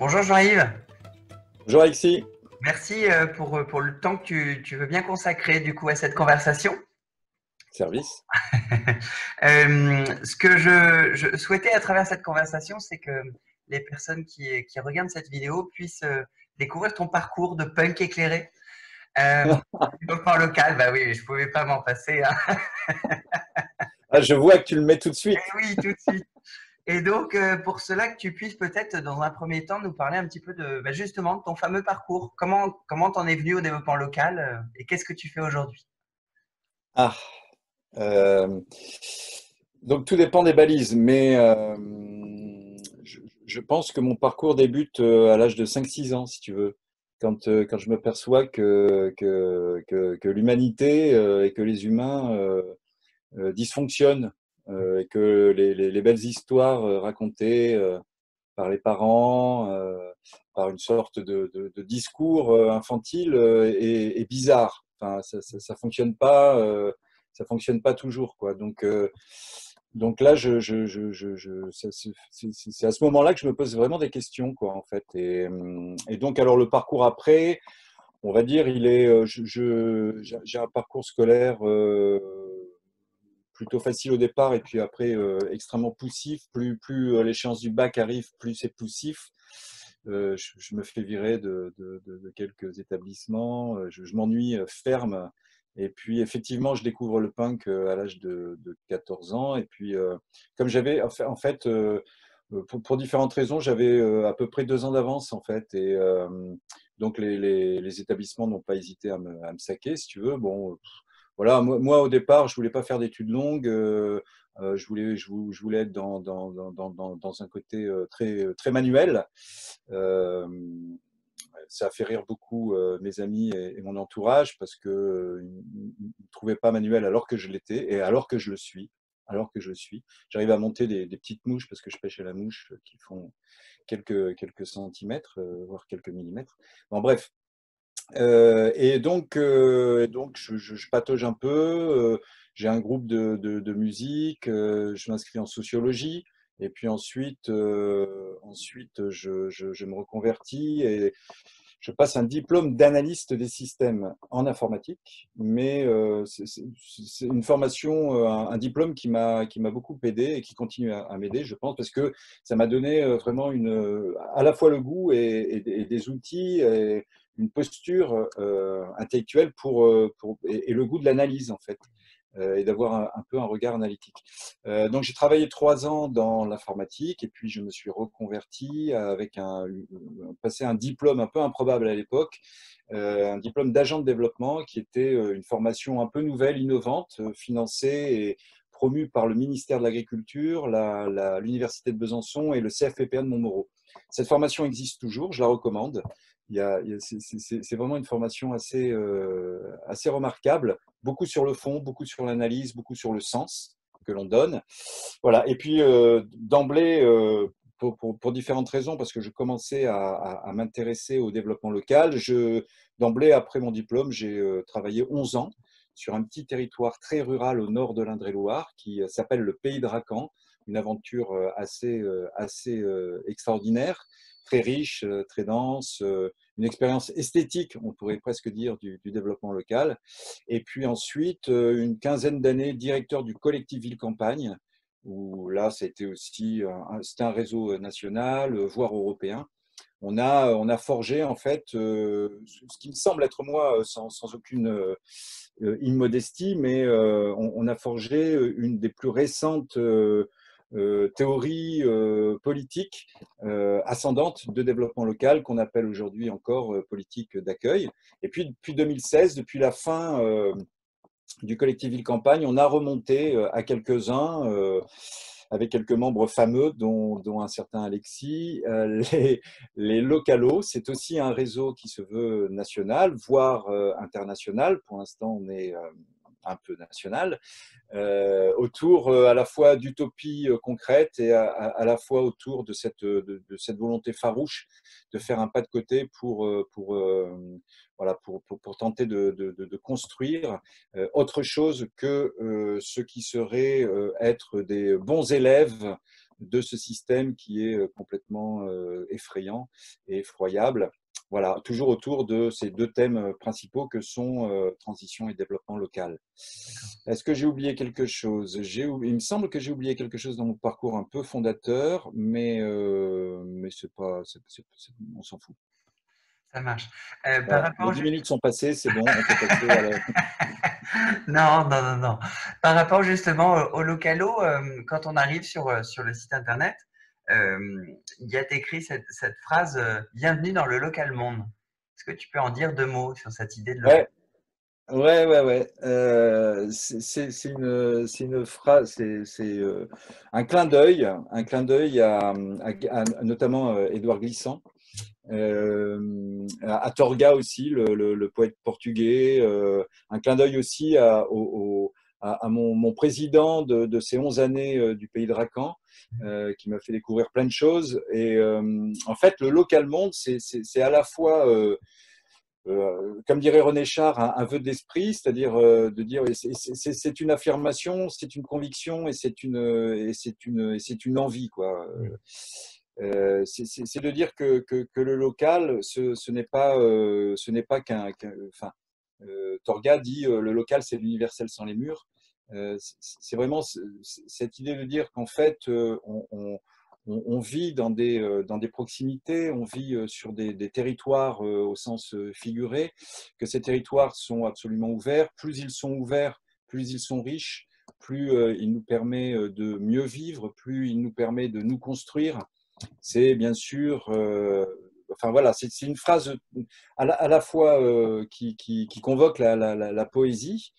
Bonjour Jean-Yves. Bonjour Alexis. Merci pour le temps que tu veux bien consacrer du coup à cette conversation. Service. Ce que je souhaitais à travers cette conversation, c'est que les personnes qui regardent cette vidéo puissent découvrir ton parcours de punk éclairé. Développement local, bah oui, je ne pouvais pas m'en passer. Hein. Ah, je vois que tu le mets tout de suite. Et oui, tout de suite. Et donc, pour cela, que tu puisses peut-être, dans un premier temps, nous parler un petit peu de, bah, justement, de ton fameux parcours. Comment t'en es venu au développement local et qu'est-ce que tu fais aujourd'hui? Ah, donc tout dépend des balises, mais je pense que mon parcours débute à l'âge de 5-6 ans, si tu veux. Quand je me perçois que l'humanité et que les humains dysfonctionnent et que les belles histoires racontées par les parents, par une sorte de discours infantile est bizarre. Enfin, ça fonctionne pas, ça fonctionne pas toujours, quoi. Donc là, c'est à ce moment-là que je me pose vraiment des questions, quoi, en fait. Et donc, alors le parcours après, on va dire, il est, j'ai un parcours scolaire plutôt facile au départ, et puis après extrêmement poussif. Plus l'échéance du bac arrive, plus c'est poussif. Je me fais virer de quelques établissements. Je m'ennuie ferme. Et puis, effectivement, je découvre le punk à l'âge de 14 ans. Et puis, comme j'avais, en fait, pour différentes raisons, j'avais à peu près 2 ans d'avance, en fait. Et donc, les établissements n'ont pas hésité à me saquer, si tu veux. Bon, voilà, moi, au départ, je voulais pas faire d'études longues. Je voulais être dans un côté très, très manuel. Ça a fait rire beaucoup mes amis et mon entourage parce qu'ils ne me trouvaient pas manuel alors que je l'étais et alors que je le suis. J'arrive à monter des petites mouches parce que je pêche à la mouche qui font quelques centimètres, voire quelques millimètres. Bon, bref. Et donc je patauge un peu. J'ai un groupe de musique. Je m'inscris en sociologie. Et puis ensuite, je me reconvertis et je passe un diplôme d'analyste des systèmes en informatique. Mais c'est une formation, un diplôme qui m'a beaucoup aidé et qui continue à m'aider, je pense, parce que ça m'a donné vraiment à la fois le goût et des outils et une posture intellectuelle et le goût de l'analyse, en fait. Et d'avoir un peu un regard analytique. Donc j'ai travaillé 3 ans dans l'informatique et puis je me suis reconverti avec passé un diplôme un peu improbable à l'époque, un diplôme d'agent de développement qui était une formation un peu nouvelle, innovante, financée et promue par le ministère de l'Agriculture, l'Université de Besançon et le CFPPA de Montmoreau. Cette formation existe toujours, je la recommande. C'est vraiment une formation assez remarquable, beaucoup sur le fond, beaucoup sur l'analyse, beaucoup sur le sens que l'on donne. Voilà. Et puis d'emblée, pour différentes raisons, parce que je commençais à m'intéresser au développement local, d'emblée, après mon diplôme, j'ai travaillé 11 ans sur un petit territoire très rural au nord de l'Indre-et-Loire qui s'appelle le Pays de Racan, une aventure assez extraordinaire, très riche, très dense, une expérience esthétique, on pourrait presque dire, du développement local. Et puis ensuite, une quinzaine d'années, directeur du Collectif Ville-Campagne, où là, c'était aussi un réseau national, voire européen. On a forgé, en fait, ce qui me semble être moi, sans aucune immodestie, mais on a forgé une des plus récentes théorie politique ascendante de développement local qu'on appelle aujourd'hui encore politique d'accueil. Et puis depuis 2016, depuis la fin du Collectif Ville-Campagne, on a remonté à quelques-uns avec quelques membres fameux, dont un certain Alexis, les localos. C'est aussi un réseau qui se veut national, voire international. Pour l'instant, on est un peu national, autour à la fois d'utopies concrètes et à la fois autour de cette volonté farouche de faire un pas de côté pour tenter de construire autre chose que ce qui serait être des bons élèves de ce système qui est complètement effrayant et effroyable. Voilà, toujours autour de ces deux thèmes principaux que sont transition et développement local. Est-ce que j'ai oublié quelque chose? Il me semble que j'ai oublié quelque chose dans mon parcours un peu fondateur, mais c'est pas, on s'en fout. Ça marche. Les 10 minutes sont passées, c'est bon, on peut passer à la... Non. Par rapport justement au localo, quand on arrive sur le site internet, il y a écrit cette phrase « Bienvenue dans le local monde ». Est-ce que tu peux en dire deux mots sur cette idée de local? Ouais. C'est une phrase, c'est un clin d'œil à notamment Édouard Glissant. À Torga aussi, le poète portugais, un clin d'œil aussi à mon président de ces 11 années du Pays de Racan, qui m'a fait découvrir plein de choses. Et en fait, le local monde, c'est à la fois, comme dirait René Char, un vœu d'esprit, c'est-à-dire de dire, c'est une affirmation, c'est une conviction et c'est une envie, quoi. C'est de dire que le local, ce n'est pas qu'un... Enfin, Torga dit le local, c'est l'universel sans les murs. C'est vraiment cette idée de dire qu'en fait, on vit dans des proximités, on vit sur des territoires au sens figuré, que ces territoires sont absolument ouverts. Plus ils sont ouverts, plus ils sont riches, plus il nous permet de mieux vivre, plus il nous permet de nous construire. C'est bien sûr, enfin voilà, c'est une phrase à la fois qui convoque la poésie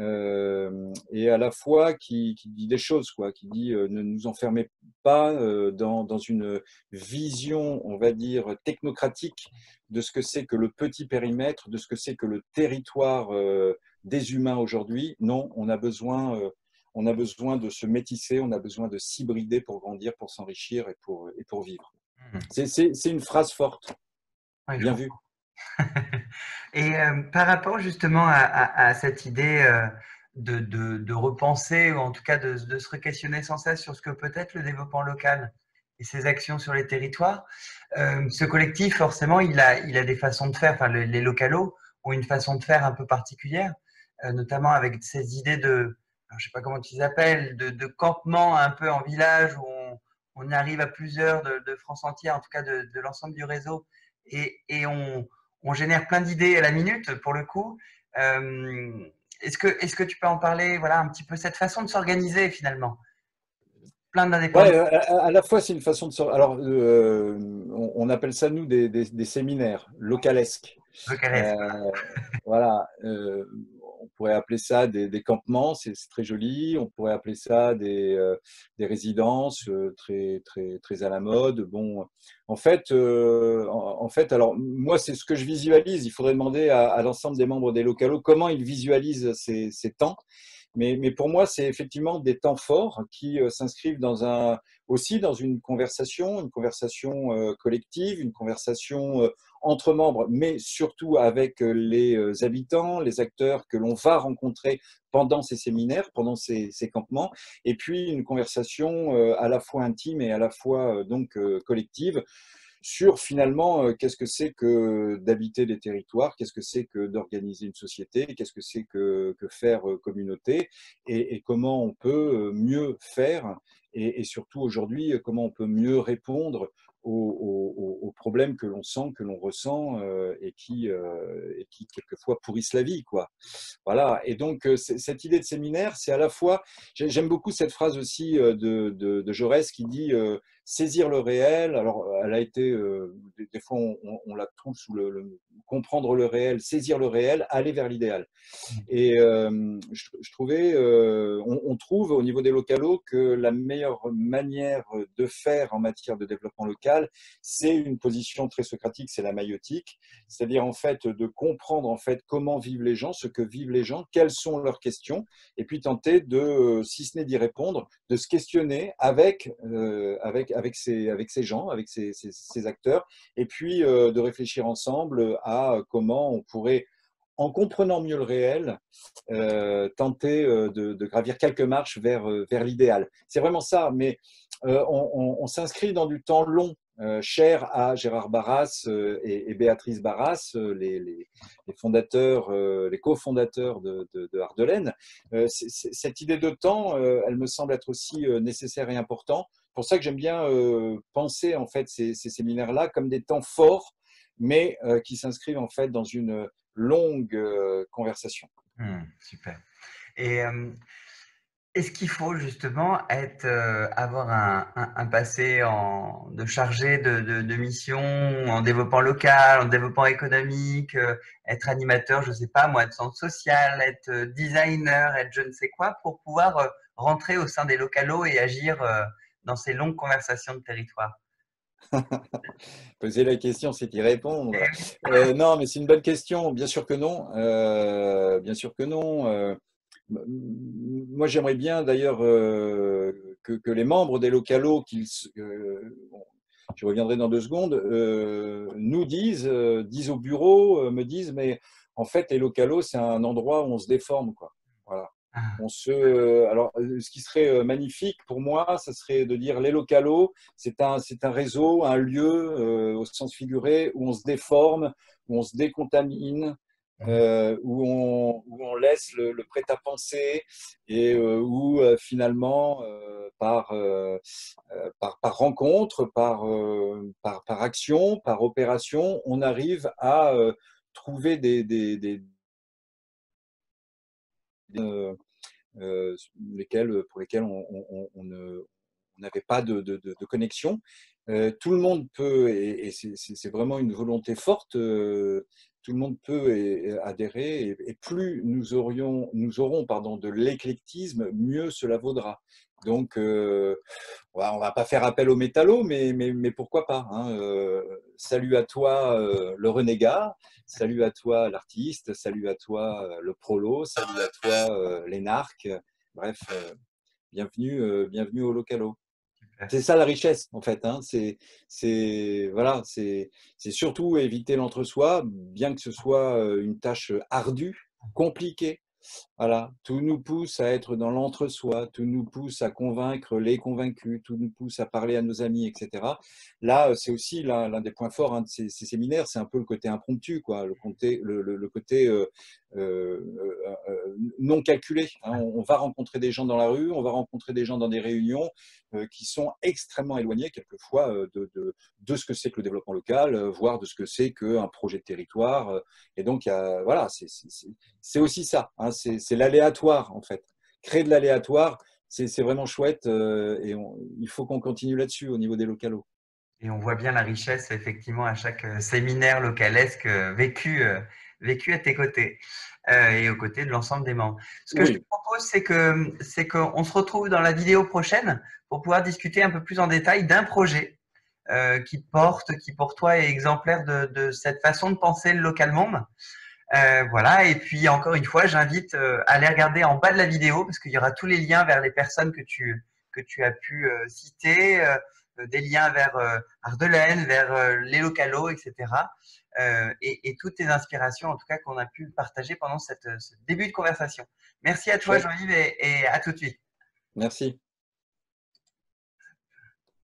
et à la fois qui dit des choses, quoi, qui dit ne nous enfermez pas dans une vision, on va dire, technocratique de ce que c'est que le petit périmètre, de ce que c'est que le territoire des humains aujourd'hui. Non, on a besoin de se métisser, on a besoin de s'hybrider pour grandir, pour s'enrichir et pour vivre. C'est une phrase forte. Oui, bien vu. Et par rapport justement à cette idée de repenser, ou en tout cas de se re-questionner sans cesse sur ce que peut être le développement local et ses actions sur les territoires, ce collectif, forcément, il a des façons de faire. Enfin, les localos ont une façon de faire un peu particulière, notamment avec ces idées de... je ne sais pas comment ils appellent, de campement un peu en village où on arrive à plusieurs de France entière, en tout cas de l'ensemble du réseau, et on génère plein d'idées à la minute pour le coup. Est-ce que tu peux en parler, voilà, un petit peu cette façon de s'organiser finalement? Plein d'indépendants. Ouais, à la fois c'est une façon de s'organiser. Alors on appelle ça nous des séminaires localesques. Localesques. Voilà. On pourrait appeler ça des campements, c'est très joli. On pourrait appeler ça des résidences très à la mode. Bon, en fait, alors moi c'est ce que je visualise. Il faudrait demander à l'ensemble des membres des localos comment ils visualisent ces temps. Mais pour moi, c'est effectivement des temps forts qui s'inscrivent aussi dans une conversation collective, une conversation entre membres, mais surtout avec les habitants, les acteurs que l'on va rencontrer pendant ces séminaires, pendant ces campements, et puis une conversation à la fois intime et à la fois donc collective, sur finalement qu'est-ce que c'est que d'habiter des territoires, qu'est-ce que c'est que d'organiser une société, qu'est-ce que c'est que faire communauté, et comment on peut mieux faire, et surtout aujourd'hui comment on peut mieux répondre aux problèmes que l'on sent, que l'on ressent et qui quelquefois pourrissent la vie, quoi. Voilà. Et donc cette idée de séminaire, c'est à la fois, j'aime beaucoup cette phrase aussi de Jaurès qui dit saisir le réel. Alors elle a été des fois on la trouve sous le comprendre le réel, saisir le réel, aller vers l'idéal. Et je trouvais on trouve au niveau des localos que la meilleure manière de faire en matière de développement local, c'est une position très socratique, c'est la maïotique, c'est-à-dire en fait de comprendre en fait comment vivent les gens, ce que vivent les gens, quelles sont leurs questions, et puis tenter de, si ce n'est d'y répondre, de se questionner avec ces gens, avec ces acteurs, et puis de réfléchir ensemble à comment on pourrait en comprenant mieux le réel, tenter de gravir quelques marches vers l'idéal. C'est vraiment ça, mais on s'inscrit dans du temps long, cher à Gérard Barras et Béatrice Barras, les fondateurs, les cofondateurs de Ardelaine. Cette idée de temps, elle me semble être aussi nécessaire et importante. C'est pour ça que j'aime bien penser en fait ces séminaires-là comme des temps forts, mais qui s'inscrivent en fait dans une longue conversation. Super. Et est-ce qu'il faut justement être, avoir un passé de chargé de mission en développement local, en développement économique, être animateur, je ne sais pas moi, être centre social, être designer, être je ne sais quoi, pour pouvoir rentrer au sein des localos et agir dans ces longues conversations de territoire? Poser la question, c'est y répondre. Non, mais c'est une bonne question. Bien sûr que non. Moi, j'aimerais bien d'ailleurs que les membres des localos, je reviendrai dans 2 secondes, nous disent au bureau, me disent, mais en fait, les localos, c'est un endroit où on se déforme, quoi. Voilà. Alors, ce qui serait magnifique pour moi, ça serait de dire les localos, c'est un réseau, un lieu au sens figuré où on se déforme, où on se décontamine, où on laisse le prêt-à-penser et où finalement, par rencontre, par action, par opération, on arrive à trouver pour lesquels on n'avait pas de connexion. Tout le monde peut, et c'est vraiment une volonté forte, tout le monde peut adhérer, et plus nous aurons de l'éclectisme, mieux cela vaudra. Donc, on ne va pas faire appel aux métallos, mais pourquoi pas, hein. Salut à toi le renégat, salut à toi l'artiste, salut à toi le prolo, salut à toi les narcs. Bref, bienvenue au localo. C'est ça la richesse, en fait, hein. C'est surtout éviter l'entre-soi, bien que ce soit une tâche ardue, compliquée. Voilà, tout nous pousse à être dans l'entre-soi, tout nous pousse à convaincre les convaincus, tout nous pousse à parler à nos amis, etc. Là, c'est aussi l'un des points forts, hein, de ces séminaires, c'est un peu le côté impromptu, quoi, le côté non calculé, hein. On va rencontrer des gens dans la rue, on va rencontrer des gens dans des réunions qui sont extrêmement éloignés quelquefois de ce que c'est que le développement local, voire de ce que c'est qu'un projet de territoire. Et donc, voilà, c'est aussi ça, hein. C'est l'aléatoire, en fait. Créer de l'aléatoire, c'est vraiment chouette, et il faut qu'on continue là-dessus au niveau des localos. Et on voit bien la richesse, effectivement, à chaque séminaire localesque vécu à tes côtés et aux côtés de l'ensemble des membres. Ce que je te propose, c'est qu'on se retrouve dans la vidéo prochaine pour pouvoir discuter un peu plus en détail d'un projet qui pour toi est exemplaire de cette façon de penser le local monde. Voilà, et puis encore une fois, j'invite à aller regarder en bas de la vidéo parce qu'il y aura tous les liens vers les personnes que tu as pu citer, des liens vers Ardelaine, vers les localos, etc. Et toutes tes inspirations, en tout cas, qu'on a pu partager pendant ce début de conversation. Merci à toi, Jean-Yves, et à tout de suite. Merci.